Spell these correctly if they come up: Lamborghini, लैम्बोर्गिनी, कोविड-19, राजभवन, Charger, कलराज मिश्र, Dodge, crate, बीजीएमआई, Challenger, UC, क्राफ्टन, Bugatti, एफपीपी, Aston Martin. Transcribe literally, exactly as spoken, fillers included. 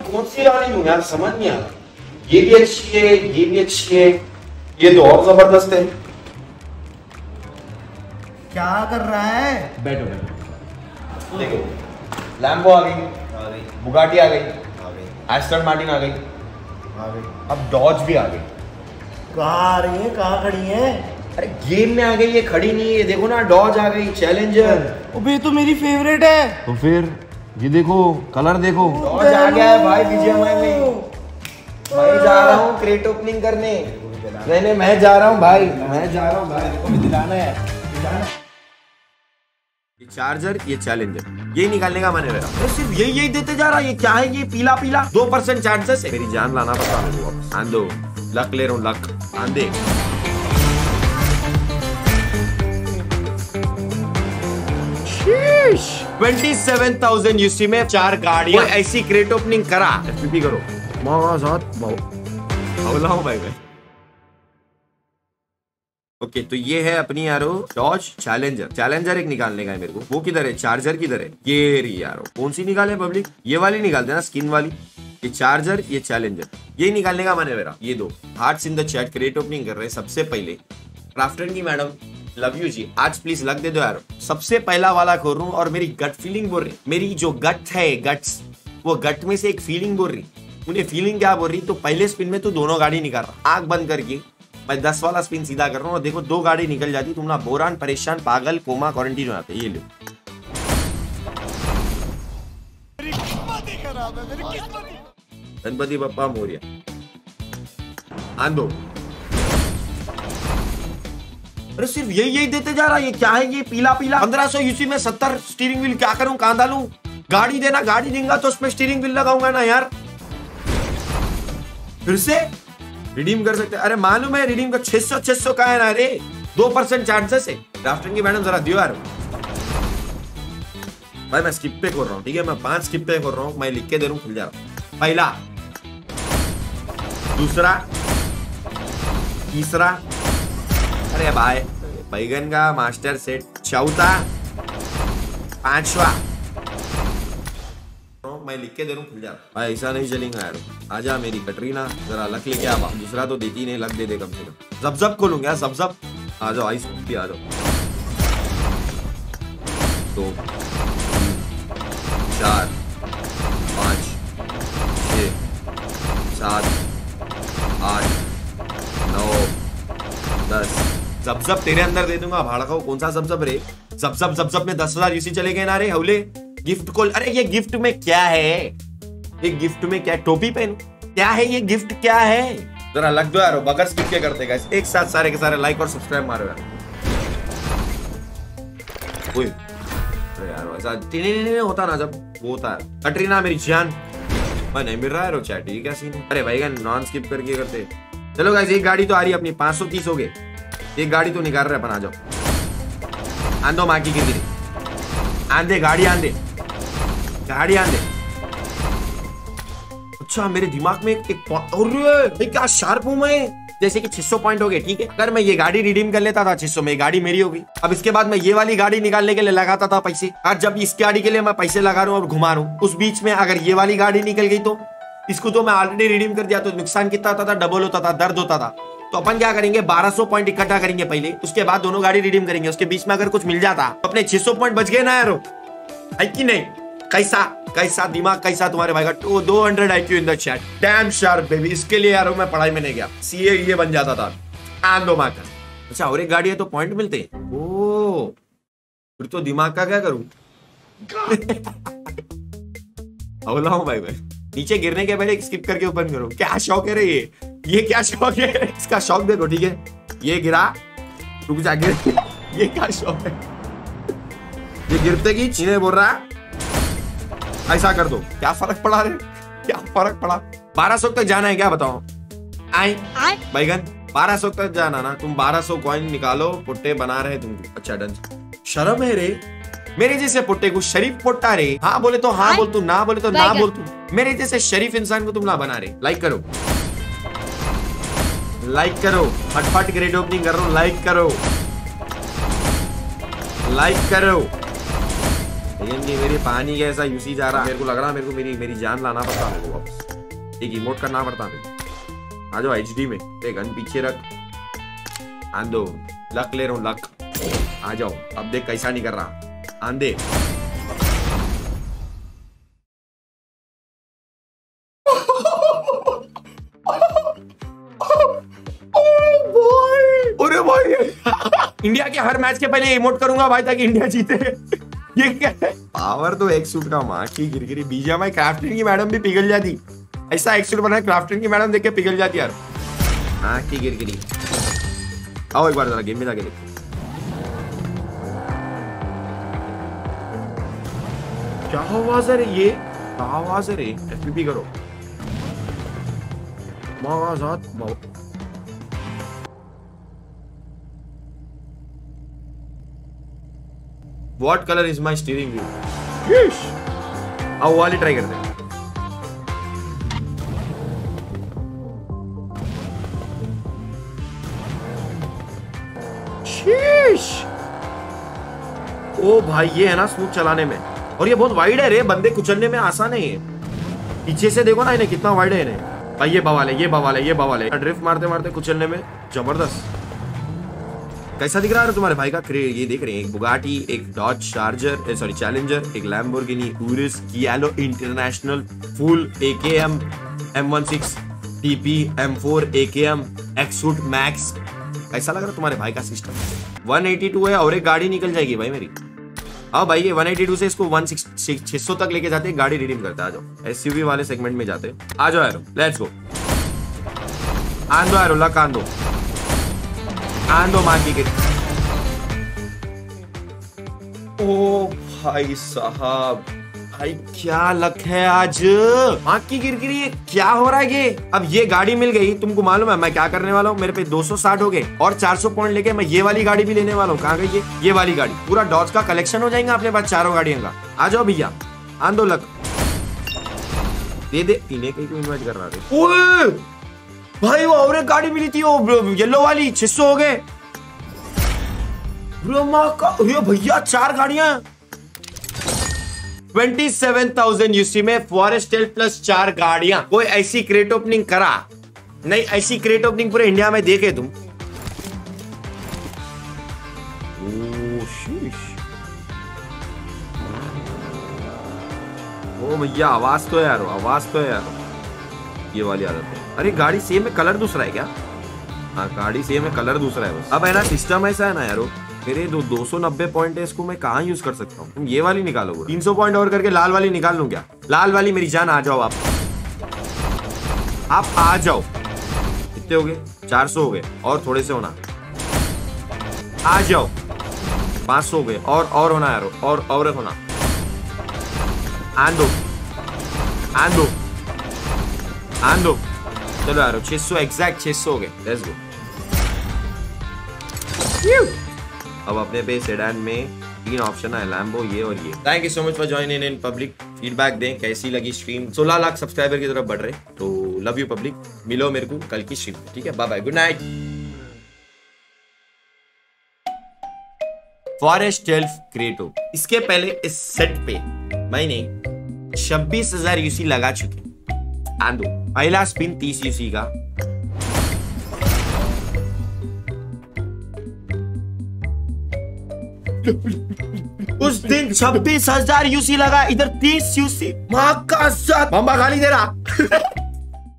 कौन सी ला रही हूँ यार, समझ नहीं आ रहा। ये भी अच्छी है, ये भी अच्छी है, ये तो और जबरदस्त है। क्या कर रहा है? बैठो बैठो। देखो लैम्बो आ गई, आ गई बुगाटी आ गई, आ गई एस्टन मार्टिन आ गई, आ गई अब डॉज भी आ गई। कहाँ आ रही है, कहाँ खड़ी है? अरे गेम में आ गई, ये खड़ी नहीं है। ये देखो ना, डॉज आ गई, चैलेंजर। अबे तो मेरी फेवरेट है। तो फिर ये देखो कलर, देखो डॉज आ गया है भाई बीजीएमआई में। भाई जा रहा हूँ क्रेट ओपनिंग करने। नहीं नहीं मैं जा रहा हूँ भाई, मैं जा रहा हूँ भाई, दिलाना है। ये चार्जर, ये चैलेंजर, यही निकालने का मन है मेरा। तो सिर्फ यही यही देते जा रहा है। ये क्या है, ये पीला पीला? दो परसेंट चांसेस है। मेरी जान लाना पता मेरे को। आंधो लक ले रहा हूँ, लक आंधे। सत्ताईस हज़ार यूसी में चार गाड़ियाँ, ऐसी क्रेट ओपनिंग करा। एफपीपी करो भाई भाई। ओके okay, तो ये है अपनी यारो डॉज चैलेंजर। चैलेंजर एक निकालने का है मेरे को। वो किधर है? चार्जर किधर है? ये रही यारो। कौन सी निकाले पब्लिक? ये वाली निकाल देना, स्किन वाली। ये चार्जर, ये चैलेंजर, ये निकालने का मन है मेरा। ये दो hearts in the chat create opening कर रहे हैं। सबसे पहले क्राफ्टन की मैडम, लव यू जी, आज प्लीज लग दे दो यार। सबसे पहला वाला खोल रहा हूँ और मेरी गट फीलिंग बोल रही, मेरी जो गट है, गट्स, वो गट में से एक फीलिंग बोल रही। मुझे फीलिंग क्या बोल रही? तो पहले स्पिन में तो दोनों गाड़ी निकाल रहा, आग बंद करके मैं दस वाला स्पिन सीधा कर रहा हूँ और देखो दो गाड़ी निकल जाती। तुम ना बोरान, परेशान, पागल, कोमा, क्वारंटीन हो जाते। ये लो, गणपति बप्पा मोरिया। आंदो। अरे सिर्फ यही यही देते जा रहा है। ये क्या है, ये पीला पीला? पंद्रह सौ यूसी में सत्तर स्टीयरिंग व्हील। क्या करूं, कहां डालूं? गाड़ी देना, गाड़ी देंगा तो उसमें स्टीयरिंग व्हील लगाऊंगा ना यार। फिर से रिडीम कर सकते। अरे मालूम है रिडीम का छह सौ छह सौ का है ना रे। दो परसेंट चांसेस है। ड्राफ्टिंग की मैडम जरा दियो यार। भाई मैं स्किप पे कर रहा हूँ, ठीक है? मैं पांच स्किप पे कर रहा हूँ, मैं लिख के दे रहा हूँ, खुल जा रहा हूँ। पहला, दूसरा, तीसरा, अरे भाई बैगन का मास्टर सेट, चौथा, पांचवा, मैं लिख के दे रहा हूँ, खुल जा रहा भाई। ऐसा नहीं चलेगा यार। आजा मेरी कटरीना, जरा लक लेके आ। दूसरा तो देती नहीं, लक दे दे कम से कम। जब जब खोलूंगा यार, जब जब आ जाओ। आइस भी आ जाओ। दो, चार, पाँच, छः, सात, आठ, नौ, दस। जब जब तेरे अंदर दे दूंगा भाड़का। कौन सा जब जब रे? जब जब जब जब में दस हजार यूसी चले गए ना रे हवले। Gift call. अरे ये गिफ्ट में क्या है? ये गिफ्ट में क्या? टोपी पहन। क्या है ये गिफ्ट, क्या है? जरा लग दो यार, बगैर स्किप के करते गाइस। एक साथ सारे के सारे लाइक और सब्सक्राइब मारो यार। ओए अरे यार वैसा टिने टिने होता ना जब, वो होता है। कटरीना मेरी जान, मैं नहीं मिल रहा है चैट। ये क्या सीन है? अरे भाई नॉन स्किप करके करते। चलो गाइस, एक गाड़ी तो आ रही है अपनी। पांच सौ तीस हो गए, एक गाड़ी तो निकाल रहे अपन। आ जाओ। आंदो माँ की गिरी, आंधे गाड़ी, आंधे गाड़ी, आंधे। अच्छा मेरे दिमाग में एक अरे क्या शार्प हूं मैं। जैसे कि छह सौ पॉइंट हो गए, ठीक है? अगर मैं ये गाड़ी रिडीम कर लेता था छह सौ में, गाड़ी मेरी हो गई। अब इसके बाद मैं ये वाली गाड़ी निकालने के लिए लगाता था पैसे। आज जब इस गाड़ी के लिए मैं पैसे लगा रहा हूँ और घुमा रहा हूँ, उस बीच में अगर ये वाली गाड़ी निकल गई तो इसको तो मैं ऑलरेडी रिडीम कर दिया। तो नुकसान कितना होता था? डबल होता था, दर्द होता था। तो अपन क्या करेंगे, बारह सौ पॉइंट इकट्ठा करेंगे पहले, उसके बाद दोनों गाड़ी रिडीम करेंगे। उसके बीच में अगर कुछ मिल जाता तो अपने छह सौ पॉइंट बच गए ना यारो। है कि नहीं? कैसा कैसा दिमाग, कैसा तुम्हारे भाई का? तो दो सौ IQ in the chat. Damn sharp baby. इसके लिए यारो मैं पढ़ाई में नहीं गया, सीए ये बन जाता था। आंदो माँ का। अच्छा और एक गाड़ी है तो पॉइंट मिलते हैं। ओ फिर तो दिमाग का क्या करूं? अवला हूं भाई मैं। नीचे गिरने के पहले स्किप करके ओपन करो। क्या शौक है रे ये, ये क्या शौक है? इसका शौक देखो, ठीक है? ये गिरा, रुक जा, गिर। ये क्या शौक है? ये गिरते की चीने बोल रहा है ऐसा कर दो। क्या फर्क पड़ा रे, क्या फर्क पड़ा? बारह सौ तक जाना है क्या? बताओ आई बैगन, बारह सौ तक जाना ना। तुम बारह सौ कॉइन निकालो, पुट्टे बना रहे तुमको। अच्छा डन। शर्म है रे मेरे जैसे पुट्टे को। शरीफ पोट्टा रे। हाँ बोले तो हाँ बोल तू, ना बोले तो ना बोल तू। मेरे जैसे शरीफ इंसान को तुम ना बना रहे। लाइक करो, लाइक करो। फटफट ग्रेड ओपनिंग कर रहा हूँ। लाइक करो, लाइक करो। लेकिन मेरी पानी कैसा यूसी जा रहा है, मेरे को लग रहा है मेरे को मेरी मेरी जान लाना पड़ता है, मेरे को वापस एक इमोट करना पड़ता है। आ जाओ एच डी में, एक गन पीछे रख, आंदो लक ले रहा हूँ लक, आ जाओ अब देख कैसा नहीं कर रहा आंधे। इंडिया के हर मैच के पहले इमोट करूंगा भाई ताकि इंडिया जीते। ये क्या है? पावर तो एक सूट का माँ की गिरगिरी बीजा भाई। क्राफ्टिंग की मैडम भी पिघल जाती, ऐसा एक सूट बना क्राफ्टिंग की मैडम देख के पिघल जाती यार। हाँ की गिरगिरी आओ एक बार जरा गेम में जाके देखो। क्या आवाज है ये? क्या आवाज है? एफपीपी करो आवाजात। What color is my steering wheel? Yes. अब वाली ट्राई करते हैं। ओ भाई ये है ना स्मूथ चलाने में, और ये बहुत वाइड है रे, बंदे कुचलने में आसान नहीं है। पीछे से देखो ना इन्हें कितना वाइड है इन्हें भाई। ये बवाल है, ये बवाल है, ये बवाल है। ड्रिफ्ट मारते मारते कुचलने में जबरदस्त। कैसा दिख रहा है तुम्हारे भाई का क्रेज? ये देख रहे हैं एक बुगाटी, एक डॉज चार्जर सॉरी चैलेंजर, एक लैम्बोर्गिनी टूरिस, कियालो international full, AKM M one six TP, M four AKM एक्सूट मैक्स। कैसा लग रहा है तुम्हारे भाई का सिस्टम? एक सौ बयासी है और एक गाड़ी निकल जाएगी भाई मेरी। हाँ भाई ये एक सौ बयासी से इसको छह सौ तक लेके जाते, गाड़ी रिडीम करते। आ जाओ एसयूवी वाले सेगमेंट में जाते, आ जाओ यारो, लेट्स गो। आंदो यारो लक, आंदो आंदो मांगी के। ओ भाई साहब, भाई क्या लक है आज। मांकी गिरगिरी क्या हो रहा है ये? अब ये गाड़ी मिल गई, तुमको मालूम है मैं क्या करने वाला हूँ? मेरे पे दो सौ साठ हो गए और चार सौ पॉइंट लेके मैं ये वाली गाड़ी भी लेने वाला हूँ। कहाँ गई ये ये वाली गाड़ी? पूरा डॉज का कलेक्शन हो जाएगा अपने पास चारों गाड़ियों का। आ जाओ भैया, आंदो लक दे दे। पीने के क्यों इन्वाइट कर रहा है भाई? वो और एक गाड़ी मिली थी वो येलो वाली, छह सौ हो गए भैया। चार गाड़ियां सत्ताईस हज़ार यूसी में, फॉरेस्ट हेल्थ प्लस चार गाड़ियां। कोई ऐसी क्रेट ओपनिंग करा नहीं, ऐसी क्रेट ओपनिंग पूरे इंडिया में देखे तुम। ओ शीश, ओ भैया आवाज तो यार, आवाज तो यार ये वाली आदत है। अरे गाड़ी सेम है, कलर दूसरा है क्या? हाँ गाड़ी सेम है, कलर दूसरा है बस। अब है ना सिस्टम ऐसा है ना यारो, मेरे दो दो सौ नब्बे पॉइंट है, इसको मैं कहाँ यूज कर सकता हूँ? तुम ये वाली निकालोगे, तीन सौ पॉइंट और करके लाल वाली निकाल लूँ क्या? लाल वाली मेरी जान, आ जाओ आप आप आ जाओ। कितने हो गए? चार सौ हो गए और थोड़े से होना। आ जाओ, पाँच सौ हो गए और और होना यारो, और और होना। आंदो आंदो आंदो, चलो यारो छह सौ एग्जैक्ट छह सौ हो गए। Let's go. अब अपने पे सेडान में तीन ऑप्शन है, लैम्बो, ये और ये। Thank you so much for joining in public. Feedback दें कैसी लगी स्ट्रीम। सोलह लाख सब्सक्राइबर की तरफ बढ़ रहे, तो लव यू पब्लिक। मिलो मेरे को कल की स्ट्रीम, ठीक है? Bye bye, good night. Forest health क्रिएटो, इसके पहले इस सेट पे मैंने छब्बीस हजार यूसी लगा चुके। आंदो पहला स्पिन तीस यूसी का, उस दिन छब्बीस हजार यूसी लगा, इधर तीस यूसी। मां का साथ बम्बा गाली दे रहा।